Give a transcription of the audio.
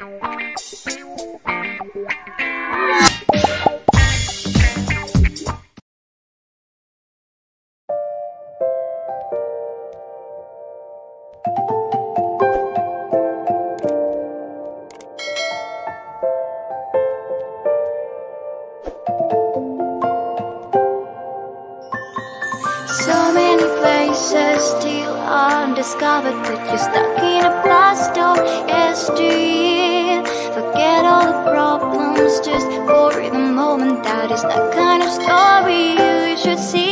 So many places still undiscovered, but you're stuck in a blast door yesteryear. Forget all the problems just for the moment. That is the kind of story you should see.